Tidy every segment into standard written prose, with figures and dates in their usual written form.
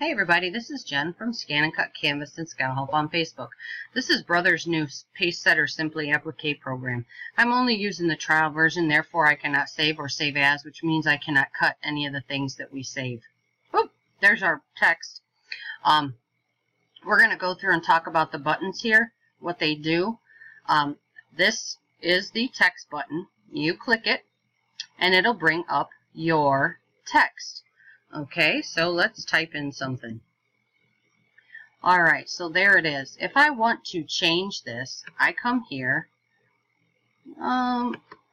Hey everybody, this is Jen from Scan and Cut Canvas and Scalhelp on Facebook. This is Brother's new Pacesetter Simply Applique program. I'm only using the trial version, therefore I cannot save or save as, which means I cannot cut any of the things that we save. Oop, there's our text. We're going to go through and talk about the buttons here, what they do. This is the text button. You click it, and it'll bring up your text. Okay, so let's type in something. Alright, so there it is. If I want to change this, I come here.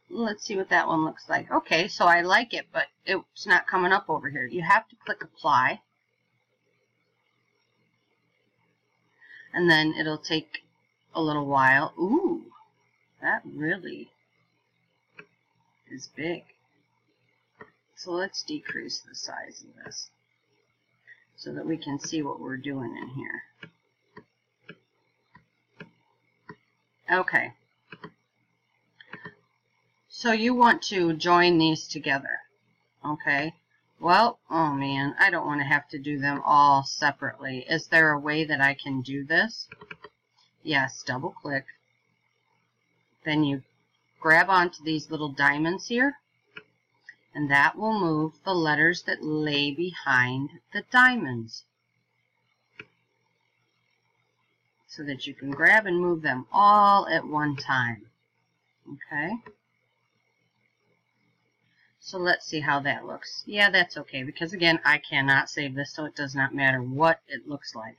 Let's see what that one looks like. Okay, so I like it, but it's not coming up over here. You have to click Apply. And then it'll take a little while. Ooh, that really is big. So let's decrease the size of this so that we can see what we're doing in here. Okay. So you want to join these together. Okay. Well, oh man, I don't want to have to do them all separately. Is there a way that I can do this? Yes, double click. Then you grab onto these little diamonds here. And that will move the letters that lay behind the diamonds so that you can grab and move them all at one time. Okay? So let's see how that looks. Yeah, that's okay because, again, I cannot save this, so it does not matter what it looks like.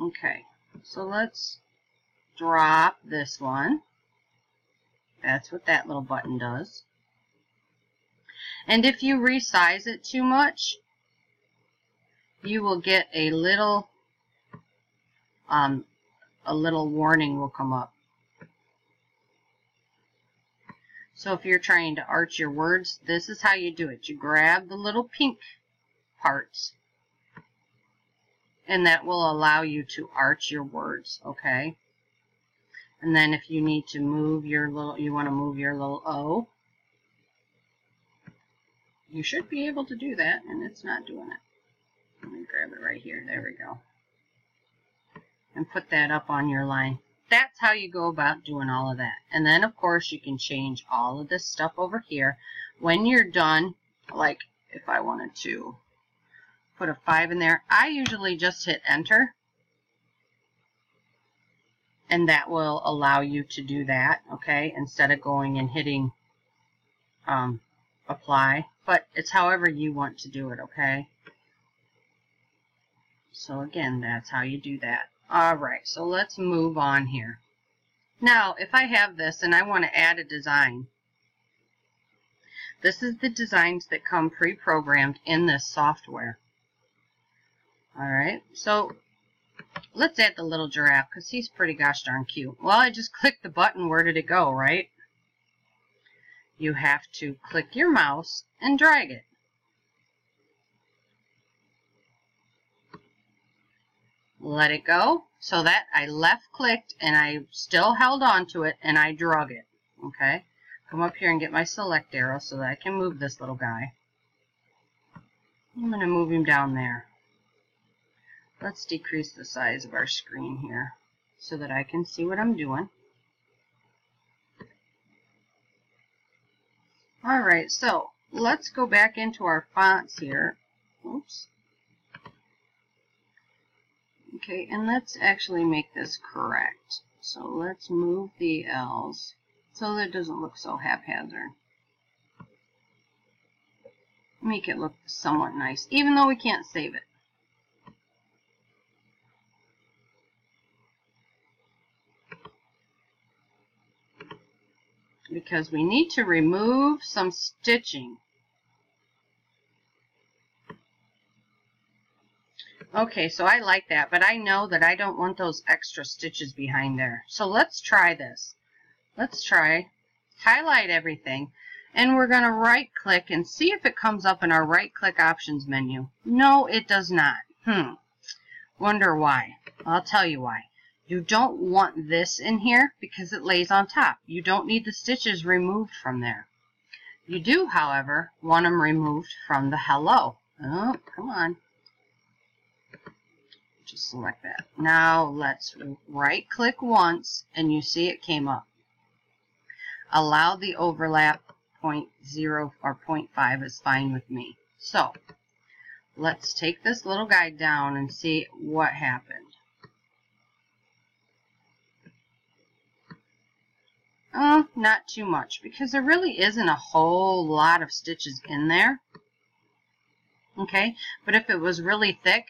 Okay, so let's drop this one. That's what that little button does. And if you resize it too much, you will get a little warning will come up. So if you're trying to arch your words, this is how you do it. You grab the little pink parts, and that will allow you to arch your words, okay? And then if you need to move your little, you want to move your little O, you should be able to do that, and it's not doing it. Let me grab it right here. There we go. And put that up on your line. That's how you go about doing all of that. And then, of course, you can change all of this stuff over here. When you're done, like if I wanted to put a 5 in there, I usually just hit Enter. And that will allow you to do that, okay, instead of going and hitting Apply. But it's however you want to do it, okay? So again, that's how you do that. Alright, so let's move on here. Now, if I have this and I want to add a design, this is the designs that come pre-programmed in this software. Alright, so let's add the little giraffe because he's pretty gosh darn cute. Well, I just clicked the button. Where did it go, right? You have to click your mouse and drag it. Let it go. So that I left clicked and I still held on to it and I drug it. Okay. Come up here and get my select arrow so that I can move this little guy. I'm going to move him down there. Let's decrease the size of our screen here so that I can see what I'm doing. Alright, so let's go back into our fonts here. Oops. Okay, and let's actually make this correct. So let's move the L's so that it doesn't look so haphazard. Make it look somewhat nice, even though we can't save it. Because we need to remove some stitching. Okay, so I like that, but I know that I don't want those extra stitches behind there. So let's try this. Let's try highlight everything, and we're going to right-click and see if it comes up in our right-click options menu. No, it does not. Wonder why. I'll tell you why. You don't want this in here because it lays on top. You don't need the stitches removed from there. You do, however, want them removed from the hello. Oh, come on. just select that. Now let's right click once and you see it came up. Allow the overlap 0.0 or 0.5 is fine with me. So let's take this little guy down and see what happened. Not too much, because there really isn't a whole lot of stitches in there. Okay, but if it was really thick,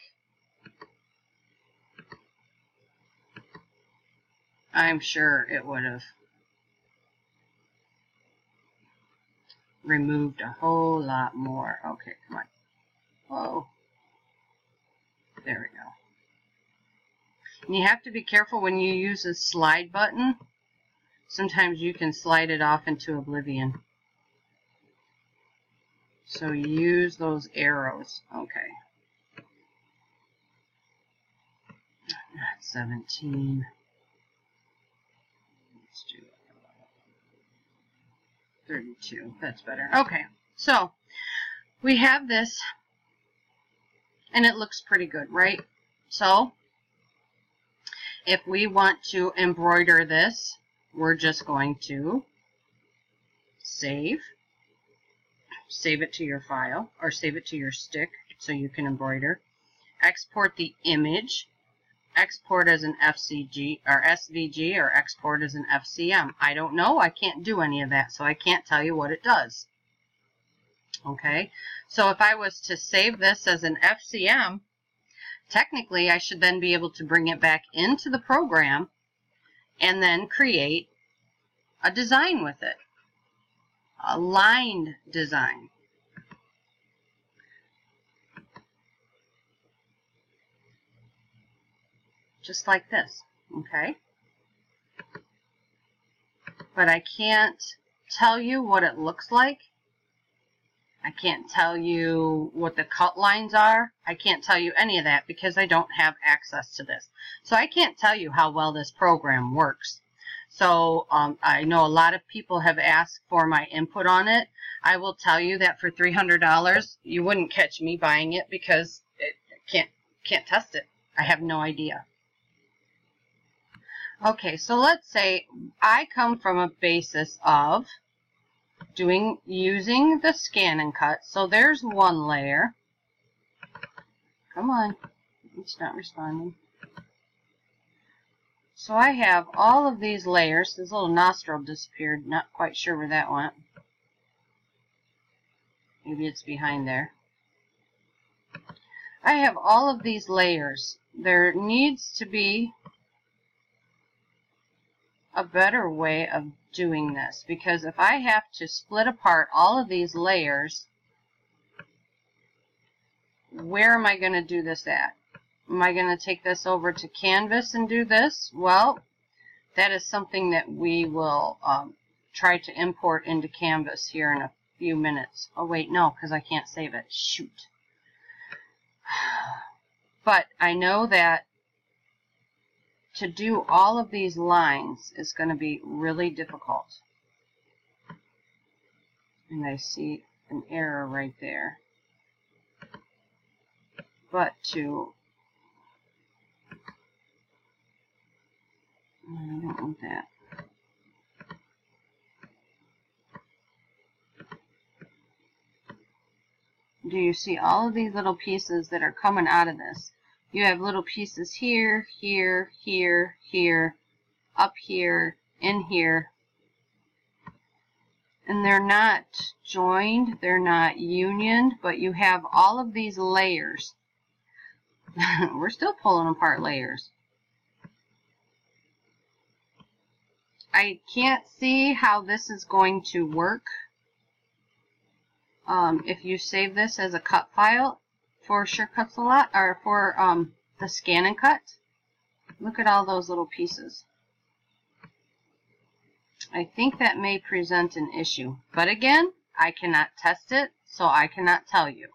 I'm sure it would have removed a whole lot more. Okay, come on. Whoa. There we go. And you have to be careful when you use the slide button. Sometimes you can slide it off into oblivion. So use those arrows. Okay. Not 17. Let's do 32. That's better. Okay. So we have this and it looks pretty good, right? So if we want to embroider this, we're just going to save it to your file or save it to your stick so you can embroider, export the image, export as an FCG or SVG, or export as an FCM. I don't know, I can't do any of that, so I can't tell you what it does. Okay, so if I was to save this as an FCM, technically I should then be able to bring it back into the program and then create a design with it, a lined design. Just like this, okay? But I can't tell you what it looks like. I can't tell you what the cut lines are. I can't tell you any of that because I don't have access to this. So I can't tell you how well this program works. So I know a lot of people have asked for my input on it. I will tell you that for $300, you wouldn't catch me buying it because I can't test it. I have no idea. Okay, so let's say I come from a basis of using the scan and cut. So there's one layer. Come on, it's not responding. So I have all of these layers. This little nostril disappeared. Not quite sure where that went. Maybe it's behind there. I have all of these layers. There needs to be a better way of doing this, because if I have to split apart all of these layers, where am I going to do this at? Am I going to take this over to Canvas and do this? Well, that is something that we will try to import into Canvas here in a few minutes. Oh wait, no, because I can't save it. Shoot. But I know that to do all of these lines is going to be really difficult. And I see an error right there. But to... I don't want that. Do you see all of these little pieces that are coming out of this? You have little pieces here, here, here, here, up here, in here. And they're not joined, they're not unioned, but you have all of these layers. We're still pulling apart layers. I can't see how this is going to work. If you save this as a cut file, for Sure Cuts A Lot, or for the scan and cut. Look at all those little pieces. I think that may present an issue. But again, I cannot test it, so I cannot tell you.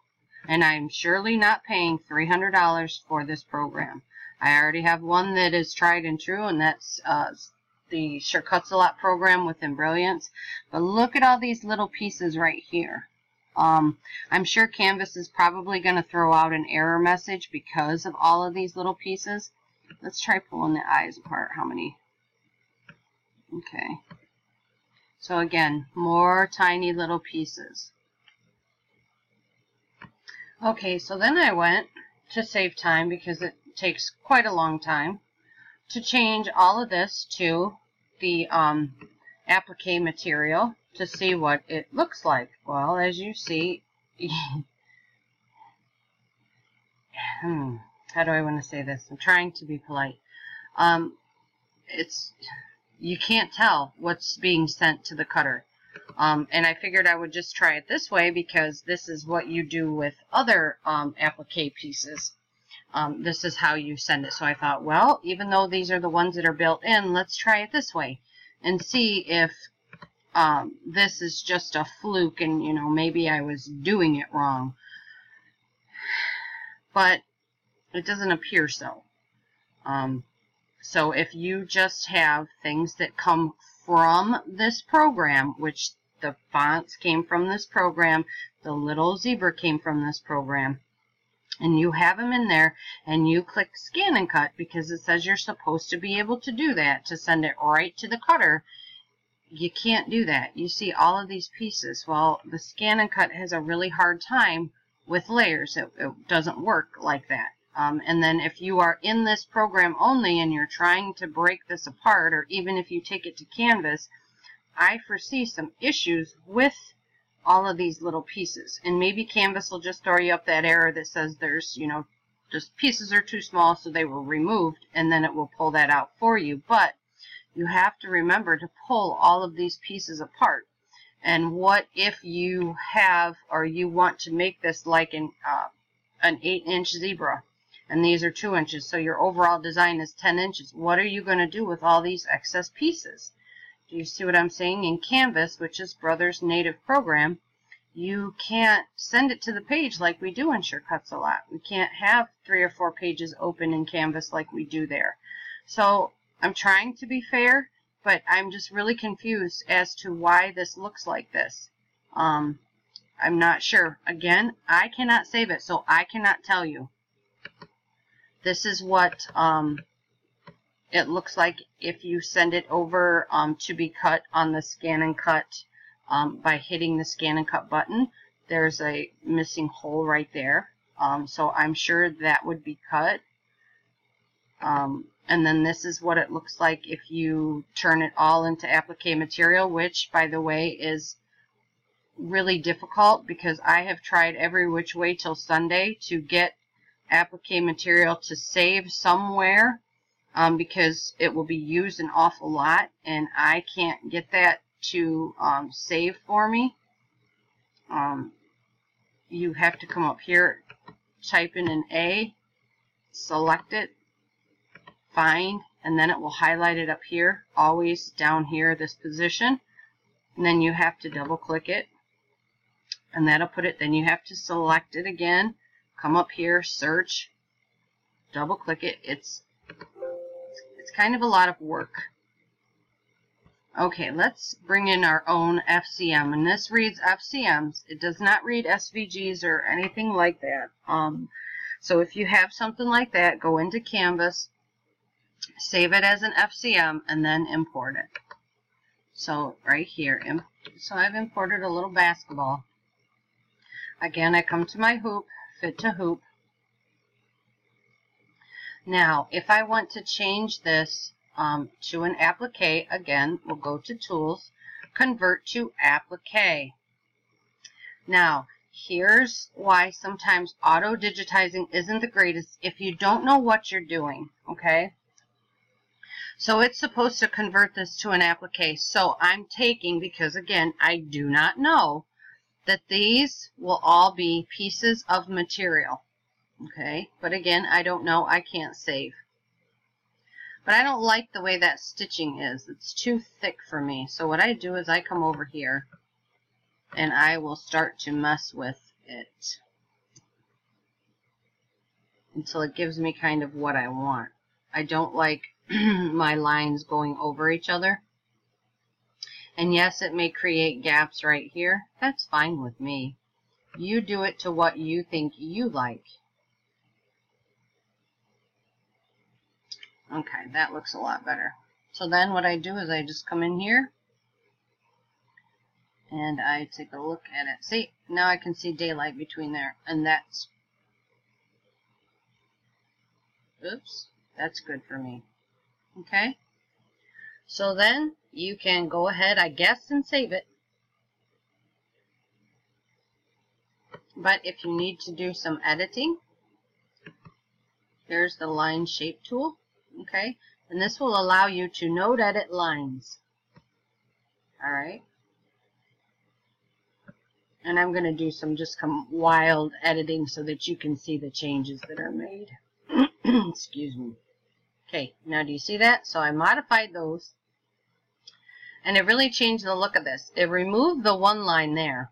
And I'm surely not paying $300 for this program. I already have one that is tried and true, and that's the Sure Cuts A Lot program with Embrilliance. But look at all these little pieces right here. I'm sure Canvas is probably going to throw out an error message because of all of these little pieces. Let's try pulling the eyes apart. How many? Okay. So again, more tiny little pieces. Okay, so then I went to save time, because it takes quite a long time, to change all of this to the applique material to see what it looks like. Well, as you see, how do I want to say this? I'm trying to be polite. You can't tell what's being sent to the cutter. And I figured I would just try it this way, because this is what you do with other applique pieces. This is how you send it. So I thought, well, even though these are the ones that are built in, let's try it this way and see if this is just a fluke and, you know, maybe I was doing it wrong. But it doesn't appear so. So if you just have things that come from this program, which the fonts came from this program, the little zebra came from this program, and you have them in there, and you click scan and cut, because it says you're supposed to be able to do that, to send it right to the cutter, you can't do that. You see all of these pieces. Well, the scan and cut has a really hard time with layers. It doesn't work like that. And then if you are in this program only and you're trying to break this apart, or even if you take it to Canvas, I foresee some issues with all of these little pieces. And maybe Canvas will just throw you up that error that says there's, you know, just pieces are too small, so they were removed, and then it will pull that out for you. But you have to remember to pull all of these pieces apart. And what if you have, or you want to make this like an 8-inch zebra? And these are 2 inches, so your overall design is 10 inches. What are you going to do with all these excess pieces? Do you see what I'm saying? In Canvas, which is Brother's native program, you can't send it to the page like we do in Sure Cuts A Lot. We can't have 3 or 4 pages open in Canvas like we do there. So I'm trying to be fair, but I'm just really confused as to why this looks like this. I'm not sure. Again, I cannot save it, so I cannot tell you. This is what it looks like if you send it over to be cut on the scan and cut by hitting the scan and cut button. There's a missing hole right there, so I'm sure that would be cut. And then this is what it looks like if you turn it all into applique material, which, by the way, is really difficult, because I have tried every which way till Sunday to get applique material to save somewhere, because it will be used an awful lot, and I can't get that to save for me. You have to come up here, type in an A, select it, find, and then it will highlight it up here, always down here, this position, and then you have to double click it, and that'll put it, then you have to select it again, come up here, search, double click it. It's kind of a lot of work. Okay, let's bring in our own FCM, and this reads FCMs. It does not read SVGs or anything like that. So if you have something like that, go into Canvas, save it as an FCM, and then import it. So right here, so I've imported a little basketball. Again, I come to my hoop, fit to hoop. Now, if I want to change this to an applique, again, we'll go to Tools, Convert to Applique. Now, here's why sometimes auto-digitizing isn't the greatest if you don't know what you're doing, okay? So it's supposed to convert this to an applique. So I'm taking, because again, I do not know, that these will all be pieces of material, okay? But again, I don't know, I can't save. But I don't like the way that stitching is. It's too thick for me. So what I do is I come over here and I will start to mess with it until it gives me kind of what I want. I don't like my lines going over each other. And yes, it may create gaps right here. That's fine with me. You do it to what you think you like. Okay, that looks a lot better. So then what I do is I just come in here and I take a look at it. See, now I can see daylight between there, and that's, oops, that's good for me. Okay, so then you can go ahead, I guess, and save it. But if you need to do some editing, there's the line shape tool. Okay, and this will allow you to node edit lines. All right. And I'm going to do some just come wild editing so that you can see the changes that are made. Excuse me. Okay, now do you see that? So I modified those. And it really changed the look of this. It removed the one line there.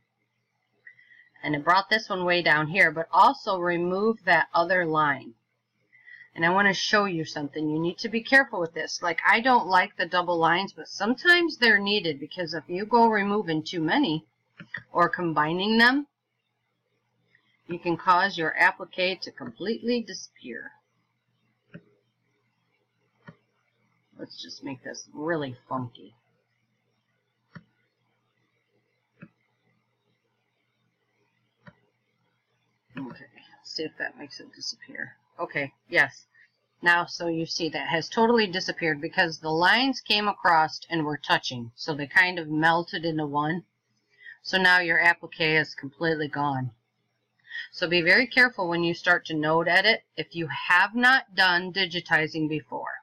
And it brought this one way down here, but also removed that other line. And I want to show you something. You need to be careful with this. Like, I don't like the double lines, but sometimes they're needed, because if you go removing too many or combining them, you can cause your applique to completely disappear. Let's just make this really funky. Okay, let's see if that makes it disappear. Okay, yes. Now, so you see that has totally disappeared because the lines came across and were touching. So they kind of melted into one. So now your applique is completely gone. So be very careful when you start to node edit if you have not done digitizing before.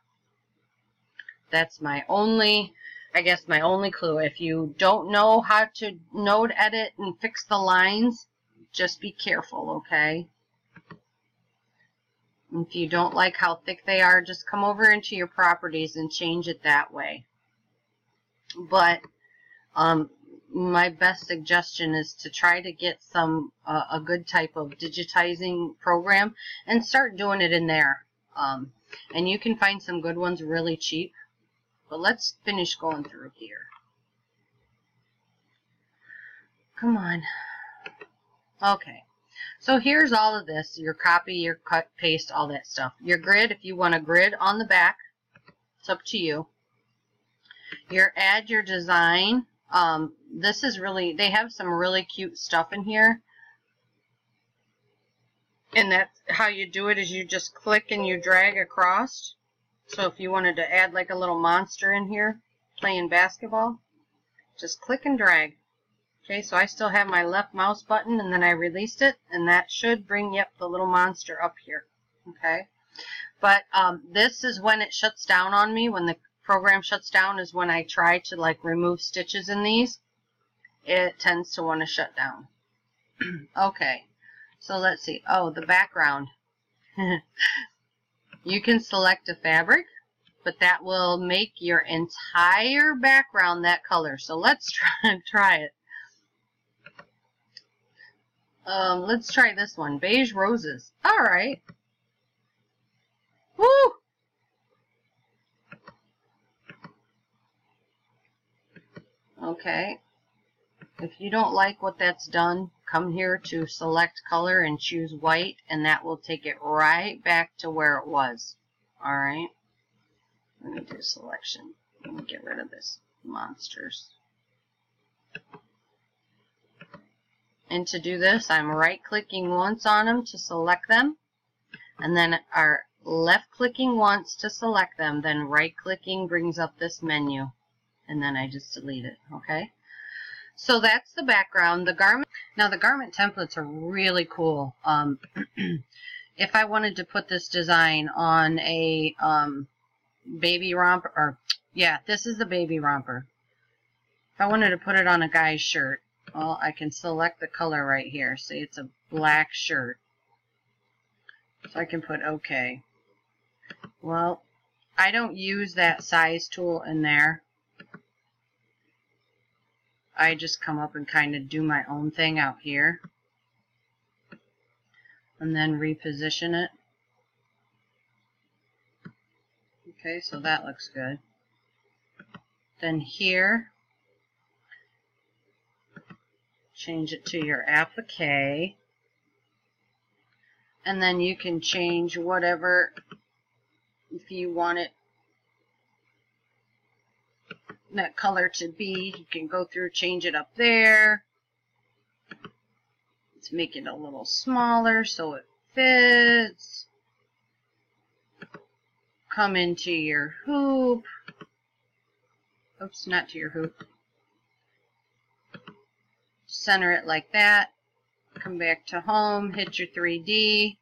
That's my only, I guess, my only clue. If you don't know how to node edit and fix the lines, just be careful, okay? If you don't like how thick they are, just come over into your properties and change it that way. But my best suggestion is to try to get some a good type of digitizing program and start doing it in there. And you can find some good ones really cheap. But let's finish going through here. Come on. Okay, so here's all of this, your copy, your cut, paste, all that stuff. Your grid, if you want a grid on the back, it's up to you. Your add, your design. This is really, they have some really cute stuff in here. And that's how you do it, is you just click and you drag across. So if you wanted to add like a little monster in here playing basketball, just click and drag. Okay, so I still have my left mouse button, and then I released it, and that should bring, yep, the little monster up here. Okay, but this is when it shuts down on me. When the program shuts down is when I try to like remove stitches in these. It tends to want to shut down. Okay, so let's see. Oh, the background. You can select a fabric, but that will make your entire background that color. So let's try it. Let's try this one. Beige roses. All right. Woo! Okay. If you don't like what that's done, come here to select color and choose white, and that will take it right back to where it was. All right. Let me do selection. Let me get rid of this monsters. And to do this, I'm right-clicking once on them to select them, and then our left-clicking once to select them, then right-clicking brings up this menu, and then I just delete it, okay? So that's the background. The garment, now the garment templates are really cool. If I wanted to put this design on a baby romper, or, yeah, this is the baby romper. If I wanted to put it on a guy's shirt, well, I can select the color right here. See, it's a black shirt. So I can put OK. Well, I don't use that size tool in there. I just come up and kind of do my own thing out here. And then reposition it. Okay, so that looks good. Then here. change it to your applique, and then you can change whatever, if you want it, that color to be, you can go through, change it up there. Let's make it a little smaller so it fits. Come into your hoop. Oops, not to your hoop. Center it like that. Come back to home, hit your 3D.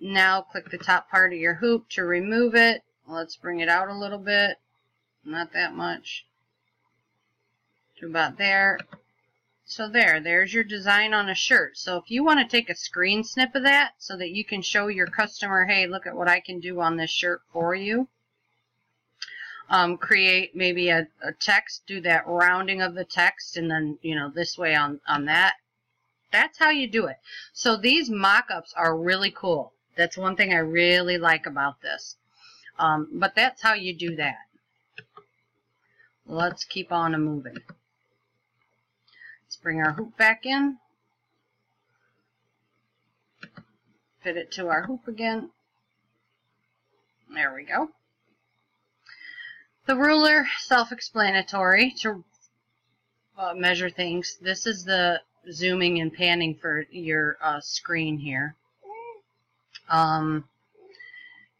Now click the top part of your hoop to remove it. Let's bring it out a little bit. Not that much. To about there. So there's your design on a shirt. So if you want to take a screen snip of that so that you can show your customer, hey, look at what I can do on this shirt for you. Create maybe a text, do that rounding of the text, and then, you know, this way on that. That's how you do it. So these mock-ups are really cool. That's one thing I really like about this. But that's how you do that. Let's keep on moving. Let's bring our hoop back in. Fit it to our hoop again. There we go. The ruler, self-explanatory to measure things. This is the zooming and panning for your screen here.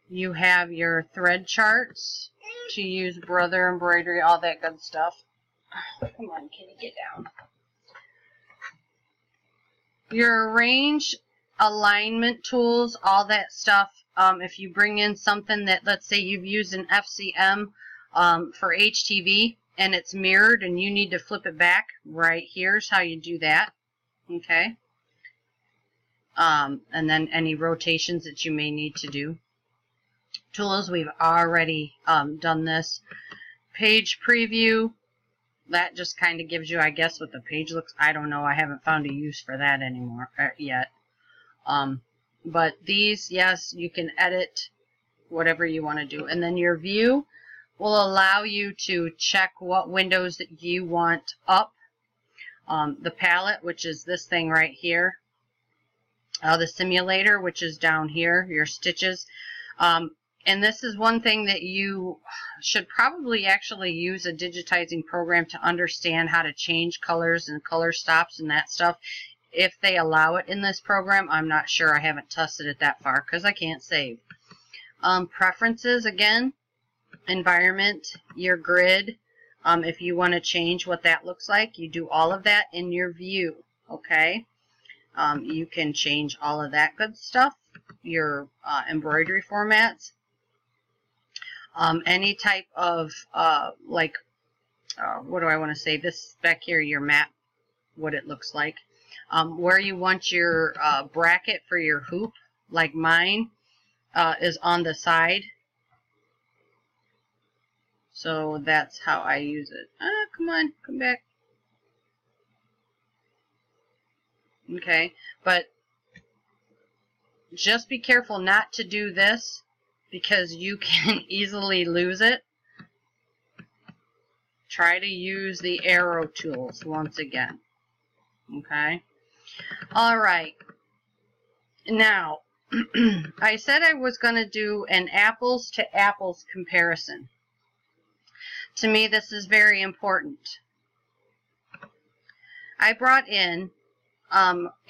You have your thread charts to use, Brother, embroidery, all that good stuff. Come on, kitty, get down. Your range, alignment tools, all that stuff. If you bring in something that, let's say you've used an FCM for HTV and it's mirrored and you need to flip it back, right here's how you do that. Okay. And then any rotations that you may need to do. Tools, we've already done this. Page preview, that just kind of gives you, I guess, what the page looks. I don't know, I haven't found a use for that anymore yet. But these, yes, you can edit whatever you want to do. And then your view will allow you to check what windows that you want up. The palette, which is this thing right here. The simulator, which is down here, your stitches. And this is one thing that you should probably actually use a digitizing program to understand how to change colors and color stops and that stuff. If they allow it in this program, I'm not sure. I haven't tested it that far because I can't save. Preferences, again, environment, your grid. If you want to change what that looks like, you do all of that in your view, okay? You can change all of that good stuff, your embroidery formats. Any type of, what do I want to say? This back here, your map, what it looks like. Where you want your bracket for your hoop, like mine, is on the side. So that's how I use it. Ah, come on, come back. Okay, but just be careful not to do this, because you can easily lose it. Try to use the arrow tools once again. Okay. All right. Now, I said I was going to do an apples to apples comparison. To me, this is very important. I brought in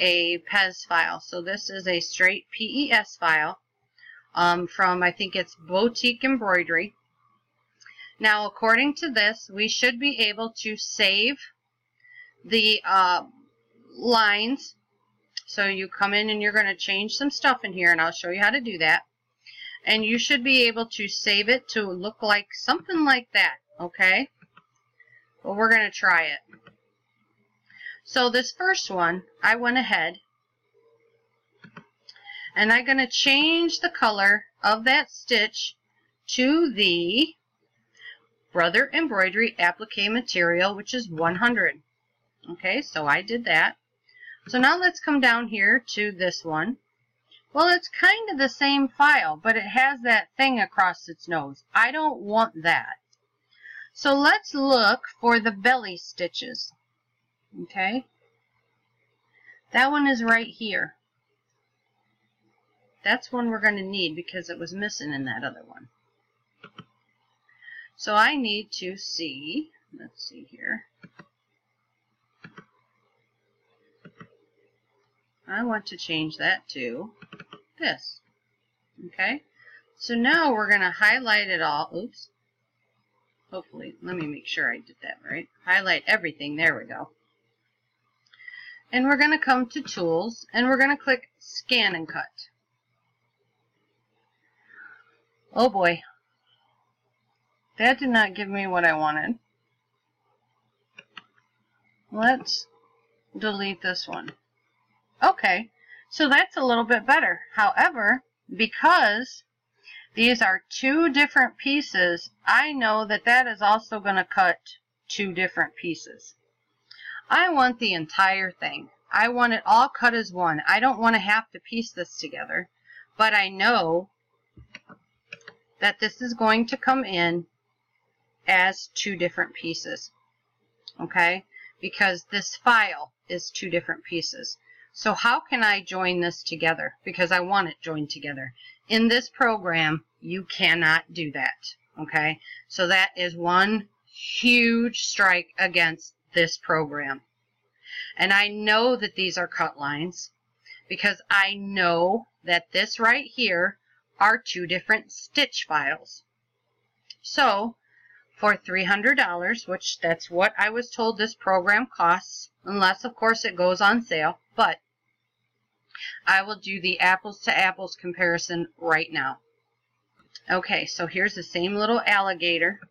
a PES file. So this is a straight PES file. From, I think it's Boutique Embroidery. Now, according to this, we should be able to save the lines. So you come in and you're going to change some stuff in here, and I'll show you how to do that. And you should be able to save it to look like something like that, okay? Well, we're going to try it. So this first one, I went ahead. And I'm going to change the color of that stitch to the Brother Embroidery Applique Material, which is 100. Okay, so I did that. So now let's come down here to this one. Well, it's kind of the same file, but it has that thing across its nose. I don't want that. So let's look for the belly stitches. Okay, that one is right here. That's one we're going to need because it was missing in that other one. So I need to see, let's see here. I want to change that to this. Okay, so now we're going to highlight it all. Oops. Hopefully, let me make sure I did that right. Highlight everything. There we go. And we're going to come to Tools, and we're going to click Scan and Cut. Oh boy, that did not give me what I wanted. Let's delete this one. Okay, so that's a little bit better. However, because these are two different pieces, I know that that is also going to cut two different pieces. I want the entire thing. I want it all cut as one. I don't want to have to piece this together, but I know that this is going to come in as two different pieces, okay? Because this file is two different pieces. So how can I join this together? Because I want it joined together. In this program, you cannot do that, okay? So that is one huge strike against this program. And I know that these are cut lines because I know that this right here are two different stitch files. So for $300, which that's what I was told this program costs, unless of course it goes on sale, but I will do the apples to apples comparison right now. Okay, so here's the same little alligator.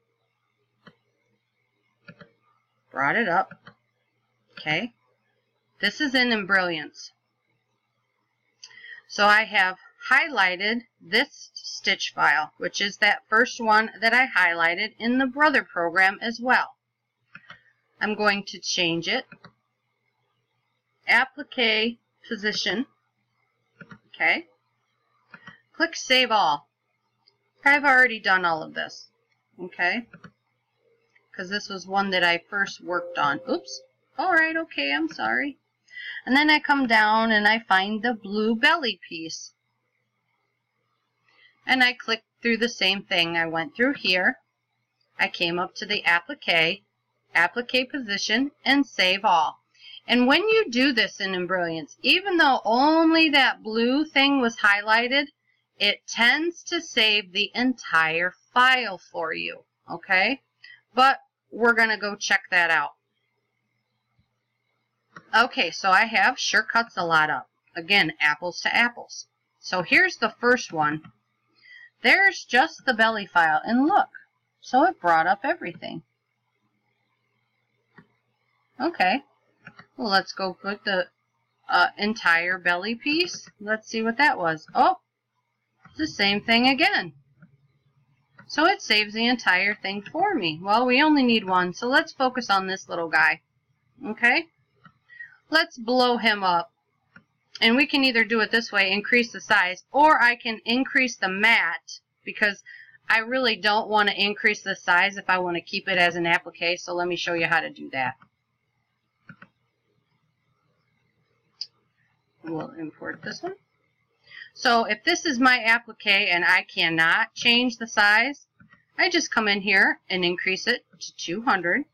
Brought it up. Okay, this is in Embrilliance. So I have highlighted this stitch file, which is that first one that I highlighted in the Brother program as well. I'm going to change it, applique position, okay, click Save All. I've already done all of this, okay, because this was one that I first worked on. Oops, alright, okay, I'm sorry. And then I come down and I find the blue belly piece. And I clicked through the same thing. I went through here, I came up to the applique position, and Save All. And when you do this in Embrilliance, even though only that blue thing was highlighted, it tends to save the entire file for you, okay? But we're going to go check that out. Okay, so I have Sure Cuts A Lot up. Again, apples to apples. So here's the first one. There's just the belly file, and look, so it brought up everything. Okay, well, let's go put the entire belly piece. Let's see what that was. Oh, it's the same thing again. So it saves the entire thing for me. Well, we only need one, so let's focus on this little guy. Okay, let's blow him up. And we can either do it this way, increase the size, or I can increase the mat, because I really don't want to increase the size if I want to keep it as an applique. So let me show you how to do that. We'll import this one. So if this is my applique and I cannot change the size, I just come in here and increase it to 200.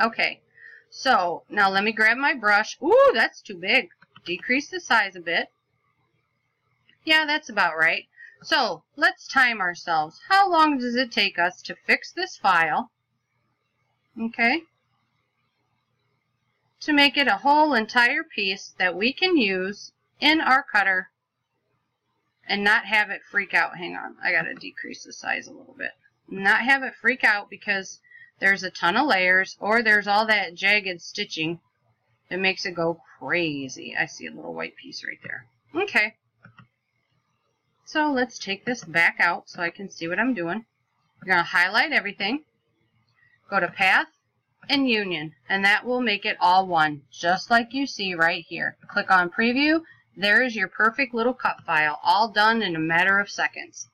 Okay, so now let me grab my brush. Ooh, that's too big. Decrease the size a bit. Yeah, that's about right. So let's time ourselves. How long does it take us to fix this file, okay, to make it a whole entire piece that we can use in our cutter and not have it freak out? Hang on, I gotta decrease the size a little bit. Not have it freak out because there's a ton of layers, or there's all that jagged stitching. It makes it go crazy. I see a little white piece right there. Okay. So let's take this back out so I can see what I'm doing. You're going to highlight everything. Go to Path and Union. And that will make it all one, just like you see right here. Click on Preview. There is your perfect little cut file, all done in a matter of seconds.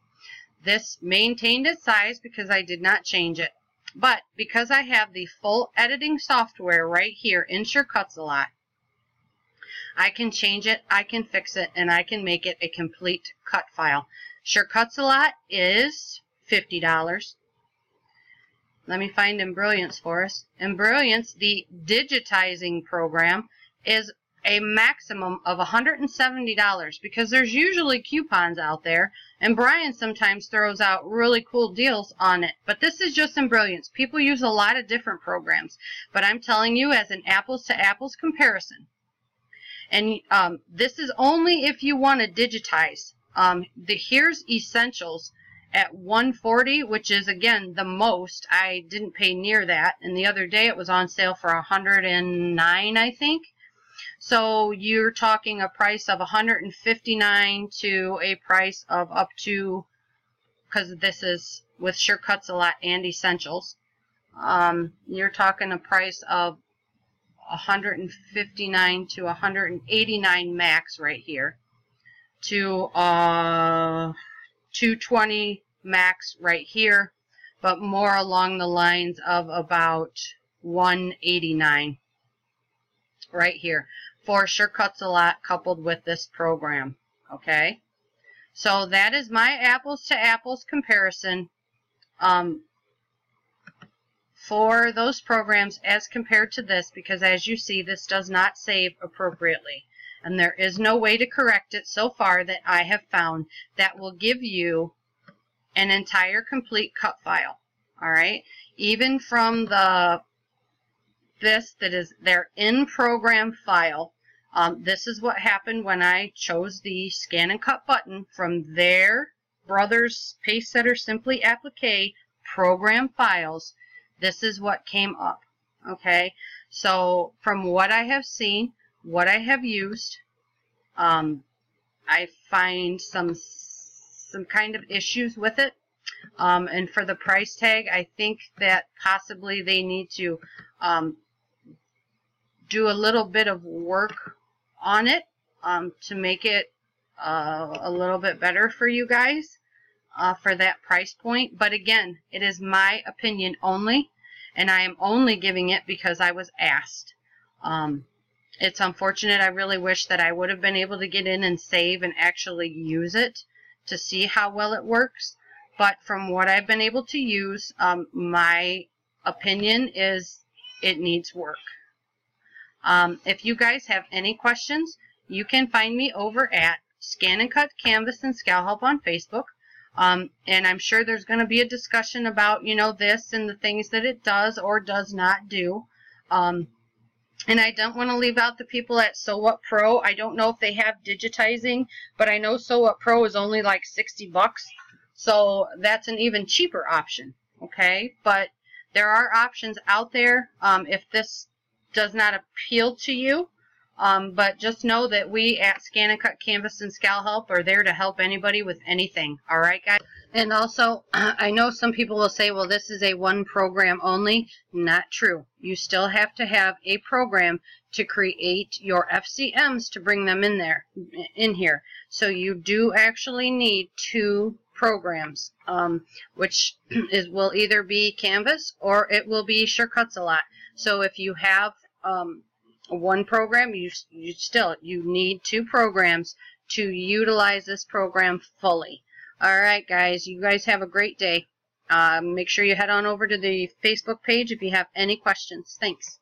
This maintained its size because I did not change it. But because I have the full editing software right here in Sure Cuts A Lot, I can change it, I can fix it, and I can make it a complete cut file. Sure Cuts A Lot is $50. Let me find Embrilliance for us. Embrilliance, the digitizing program, is a maximum of $170 because there's usually coupons out there, and Brian sometimes throws out really cool deals on it. But this is just Embrilliance. People use a lot of different programs, but I'm telling you as an apples-to-apples comparison. And this is only if you want to digitize. Here's Essentials at $140, which is, again, the most. I didn't pay near that, and the other day it was on sale for $109, I think. So you're talking a price of $159 to a price of up to, because this is with Sure Cuts A Lot and Essentials, you're talking a price of $159 to $189 max right here, to $220 max right here, but more along the lines of about $189 right here for Sure Cuts A Lot coupled with this program. Okay, so that is my apples to apples comparison for those programs as compared to this, because as you see, this does not save appropriately, and there is no way to correct it so far that I have found that will give you an entire complete cut file. All right, even from the this that is their in program file, this is what happened when I chose the scan and cut button from their Brother's Pacesetter Simply Applique program files. This is what came up. Okay, so from what I have seen, what I have used, I find some kind of issues with it, and for the price tag, I think that possibly they need to do a little bit of work on it to make it a little bit better for you guys for that price point. But again, it is my opinion only, and I am only giving it because I was asked. It's unfortunate. I really wish that I would have been able to get in and save and actually use it to see how well it works. But from what I've been able to use, my opinion is it needs work. If you guys have any questions, you can find me over at Scan and Cut Canvas and Scalhelp on Facebook. And I'm sure there's going to be a discussion about, you know, this and the things that it does or does not do. And I don't want to leave out the people at Sew What Pro. I don't know if they have digitizing, but I know Sew What Pro is only like $60, so that's an even cheaper option. Okay, but there are options out there if this does not appeal to you, but just know that we at Scan and Cut Canvas and Scalhelp are there to help anybody with anything. All right, guys? And also, I know some people will say, well, this is a one program only. Not true. You still have to have a program to create your FCMs to bring them in there, in here. So you do actually need two programs, which will either be Canvas or it will be Sure Cuts A Lot. So if you have one program, you need two programs to utilize this program fully. All right, guys, you guys have a great day. Make sure you head on over to the Facebook page if you have any questions. Thanks.